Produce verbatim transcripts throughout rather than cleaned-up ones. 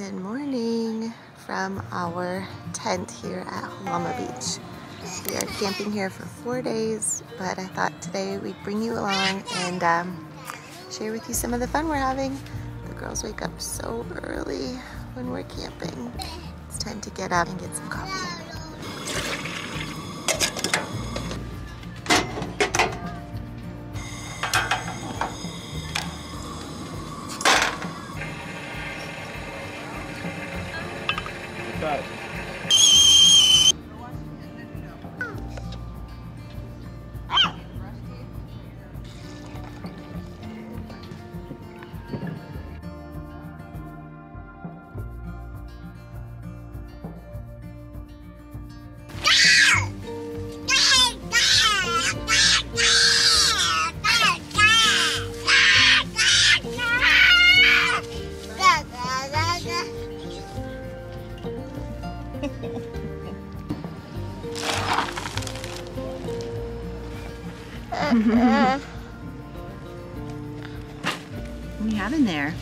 Good morning from our tent here at Jalama Beach. We are camping here for four days, but I thought today we'd bring you along and um, share with you some of the fun we're having. The girls wake up so early when we're camping. It's time to get up and get some coffee. What do you have in there?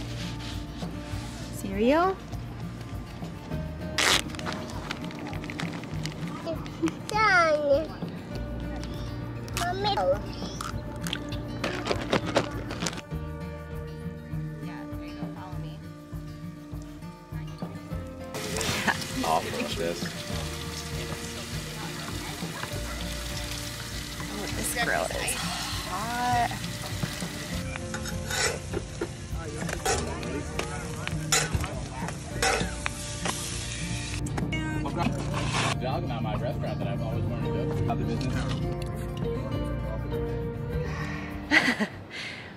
Cereal? It's done. Mommy. Yeah, there you go. Follow me. Awful of this. This grill is hot. Jalama, now my restaurant that I've always wanted to go to. How's the business?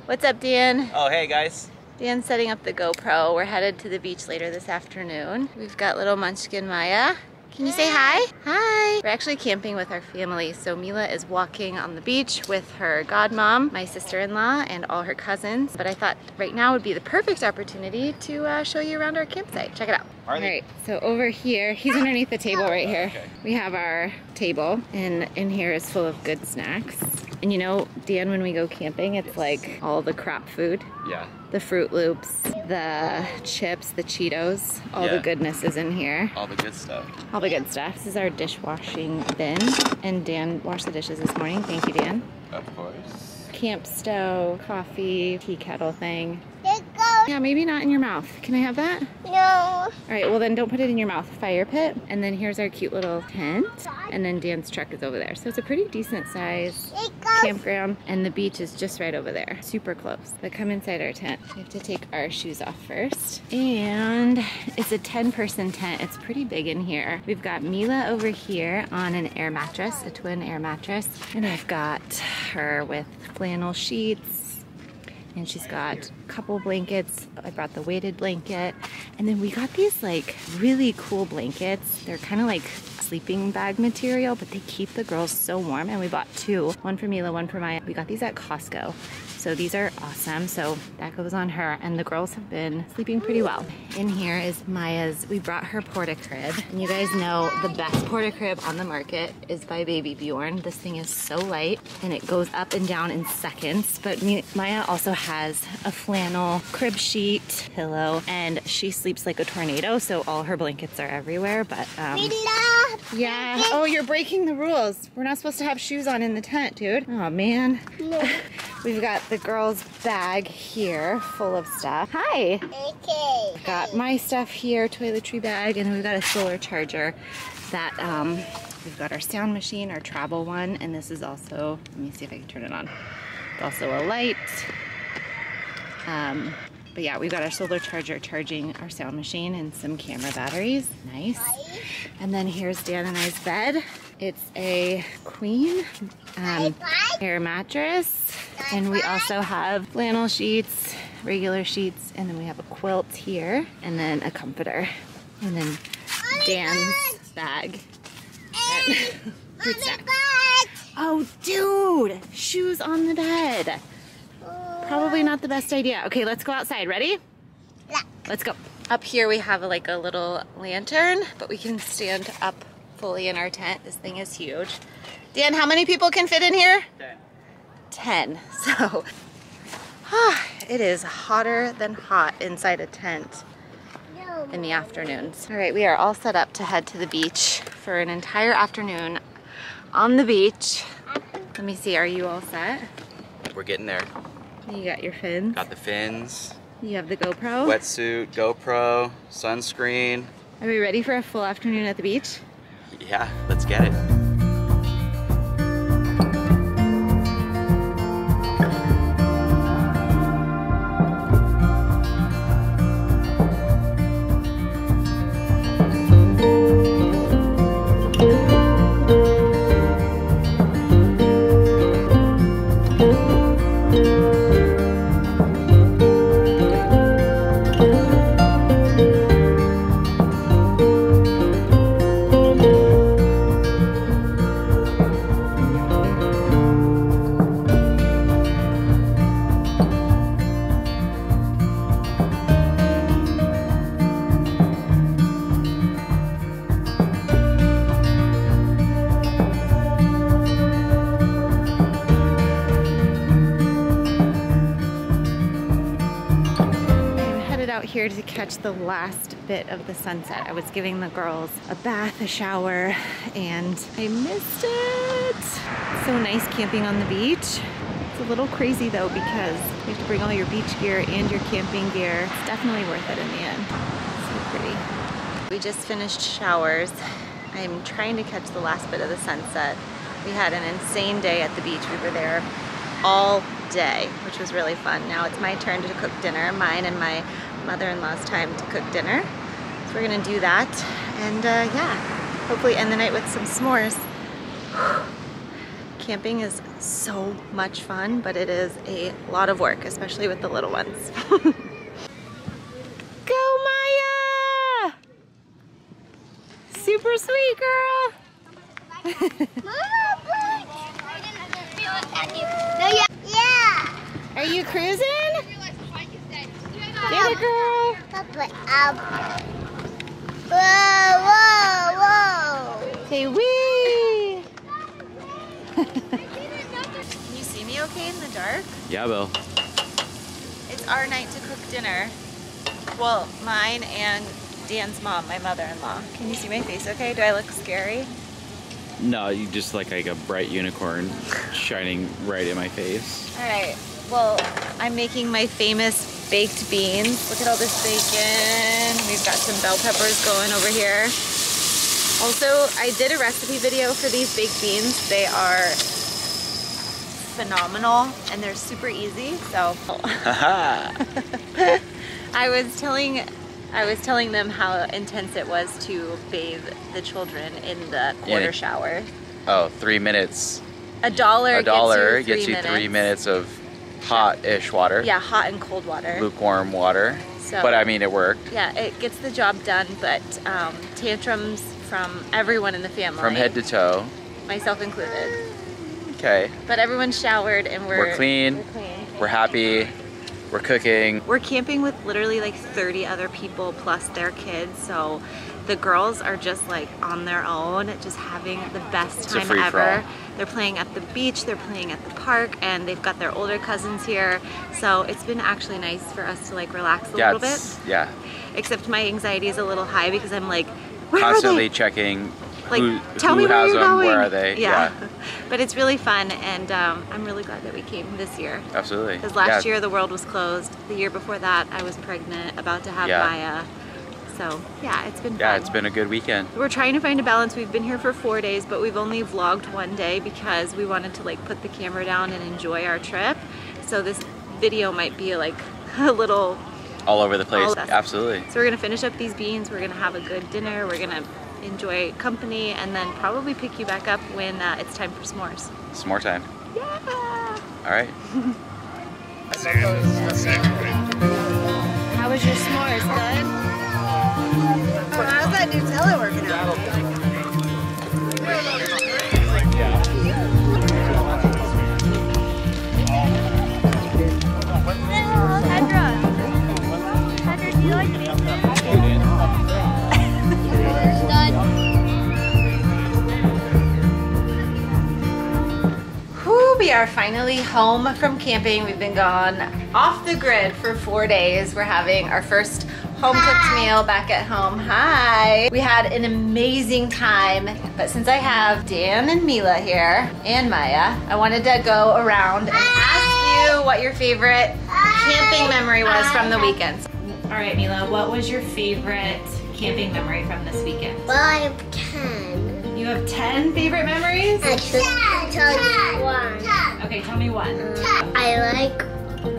What's up, Dan? Oh, hey guys. Dan's setting up the GoPro. We're headed to the beach later this afternoon. We've got little munchkin Maya. Can you say hi? Hi! We're actually camping with our family, so Mila is walking on the beach with her godmom, my sister-in-law, and all her cousins, but I thought right now would be the perfect opportunity to uh, show you around our campsite. Check it out. All right, so over here, he's underneath the table right here. Okay. We have our table, and in here is full of good snacks. And you know, Dan, when we go camping, it's yes. like all the crop food. Yeah. The Fruit Loops, the chips, the Cheetos, all yeah. the goodness is in here. All the good stuff. All the good stuff. This is our dishwashing bin. And Dan washed the dishes this morning. Thank you, Dan. Of course. Camp stove, coffee, tea kettle thing. Yeah, maybe not in your mouth. Can I have that? No. All right, well then don't put it in your mouth. Fire pit. And then here's our cute little tent. And then Dan's truck is over there. So it's a pretty decent size campground. And the beach is just right over there. Super close. But come inside our tent. We have to take our shoes off first. And it's a ten person tent. It's pretty big in here. We've got Mila over here on an air mattress, a twin air mattress. And I've got her with flannel sheets. And she's got a couple blankets. I brought the weighted blanket. And then we got these like really cool blankets. They're kind of like sleeping bag material, but they keep the girls so warm. And we bought two, one for Mila, one for Maya. We got these at Costco. So these are awesome. So that goes on her, and the girls have been sleeping pretty well. In here is Maya's, we brought her porta-crib. And you guys know the best porta-crib on the market is by Baby Bjorn. This thing is so light and it goes up and down in seconds. But Maya also has a flannel crib sheet, pillow, and she sleeps like a tornado. So all her blankets are everywhere, but um, yeah. Oh, you're breaking the rules. We're not supposed to have shoes on in the tent, dude. Oh man. No. We've got the girls' bag here full of stuff. Hi. Okay. Got my stuff here, toiletry bag, and we've got a solar charger that um, we've got our sound machine, our travel one, and this is also, let me see if I can turn it on. It's also a light. Um, but yeah, we've got our solar charger charging our sound machine and some camera batteries. Nice. And then here's Dan and I's bed. It's a queen um, air mattress, and we also have flannel sheets, regular sheets, and then we have a quilt here, and then a comforter, and then Dan's bag. Oh, dude! Shoes on the bed. Probably not the best idea. Okay, let's go outside. Ready? Yeah. Let's go. Up here we have like a little lantern, but we can stand up fully in our tent. This thing is huge. Dan, how many people can fit in here? Ten. Ten. So, oh, it is hotter than hot inside a tent. No. in the afternoons. All right, we are all set up to head to the beach for an entire afternoon on the beach. Let me see, are you all set? We're getting there. You got your fins. Got the fins. You have the GoPro. Wetsuit, GoPro, sunscreen. Are we ready for a full afternoon at the beach? Yeah, let's get it. Here to catch the last bit of the sunset. I was giving the girls a bath, a shower, and I missed it. So nice camping on the beach. It's a little crazy though because you have to bring all your beach gear and your camping gear. It's definitely worth it in the end. So pretty. We just finished showers. I'm trying to catch the last bit of the sunset. We had an insane day at the beach. We were there all day, which was really fun. Now it's my turn to cook dinner, mine and my mother-in-law's time to cook dinner. So we're gonna do that and uh, yeah, hopefully end the night with some s'mores. Camping is so much fun, but it is a lot of work, especially with the little ones. Go Maya! Super sweet girl! Yeah. Are you cruising? Get it, girl. Up. Whoa, whoa, whoa. Say wee. Can you see me okay in the dark? Yeah, Bill. It's our night to cook dinner. Well, mine and Dan's mom, my mother-in-law. Can you see my face okay? Do I look scary? No, you just look like a bright unicorn shining right in my face. All right. Well, I'm making my famous baked beans. Look at all this bacon. We've got some bell peppers going over here. Also, I did a recipe video for these baked beans. They are phenomenal and they're super easy. So I was telling I was telling them how intense it was to bathe the children in the quarter in, shower. Oh, three minutes. A dollar. A dollar gets you three, gets you three minutes. minutes of hot-ish water. Yeah, hot and cold water. Lukewarm water. So, but I mean, it worked. Yeah, it gets the job done, but um, tantrums from everyone in the family. From head to toe. Myself included. Okay. But everyone's showered and we're, we're clean. We're clean. We're happy. We're cooking. We're camping with literally like thirty other people plus their kids, so the girls are just like on their own, just having the best time ever. They're playing at the beach, they're playing at the park, and they've got their older cousins here. So it's been actually nice for us to like relax a yeah, little bit. Yeah. Except my anxiety is a little high because I'm like, where constantly are they? checking. Like, who, tell who me where you're them, going. Where are they? Yeah. yeah. But it's really fun, and um, I'm really glad that we came this year. Absolutely. Because last yeah. year the world was closed. The year before that, I was pregnant, about to have yeah. Maya. So yeah, it's been yeah, fun. It's been a good weekend. We're trying to find a balance. We've been here for four days, but we've only vlogged one day because we wanted to like put the camera down and enjoy our trip. So this video might be like a little all over the place. Absolutely. So we're gonna finish up these beans. We're gonna have a good dinner. We're gonna enjoy company and then probably pick you back up when uh, it's time for s'mores. S'more time. Yeah. All right. How was your s'mores? Good. How's that new tele working out? Kendra, do you like it? Whew, we are finally home from camping. We've been gone off the grid for four days. We're having our first home cooked meal back at home. Hi. We had an amazing time, but since I have Dan and Mila here and Maya, I wanted to go around and ask you what your favorite camping memory was from the weekend. All right, Mila, what was your favorite camping memory from this weekend? Well, I have ten. You have ten favorite memories? I can tell you one. ten. Okay, tell me one. ten. I like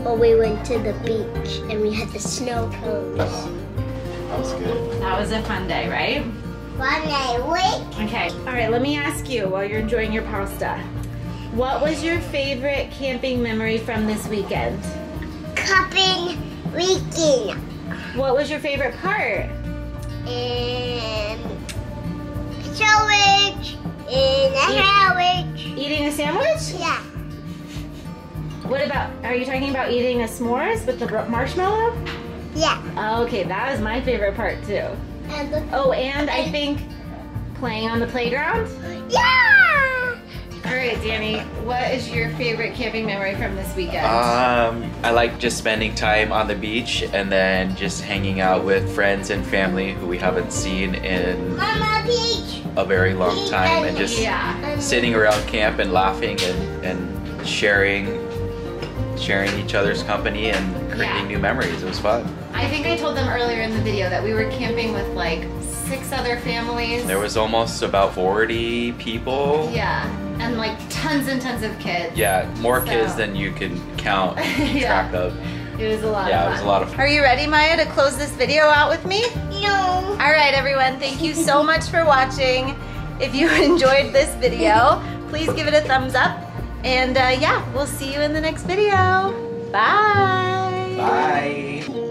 when we went to the beach and we had the snow cones. That was good. That was a fun day, right? One day a week. Okay. All right, let me ask you while you're enjoying your pasta. What was your favorite camping memory from this weekend? Camping weekend. What was your favorite part? Um, sandwich, and a sandwich. Eating a sandwich? Yeah. What about, are you talking about eating a s'mores with the marshmallow? Yeah. Okay, that was my favorite part too. And the, oh, and, and I think playing on the playground? Yeah! All right, Danny, what is your favorite camping memory from this weekend? Um, I like just spending time on the beach and then just hanging out with friends and family who we haven't seen in Mama, beach. a very long beach. time and just yeah. sitting around camp and laughing and, and sharing. sharing each other's company and creating yeah. new memories. It was fun. I think I told them earlier in the video that we were camping with like six other families. There was almost about forty people. Yeah, and like tons and tons of kids. Yeah, more so. kids than you can count and yeah. track of. It was a lot yeah, of fun. Yeah, it was a lot of fun. Are you ready, Maya, to close this video out with me? No. All right, everyone, thank you so much for watching. If you enjoyed this video, please give it a thumbs up. And uh, yeah, we'll see you in the next video. Bye. Bye.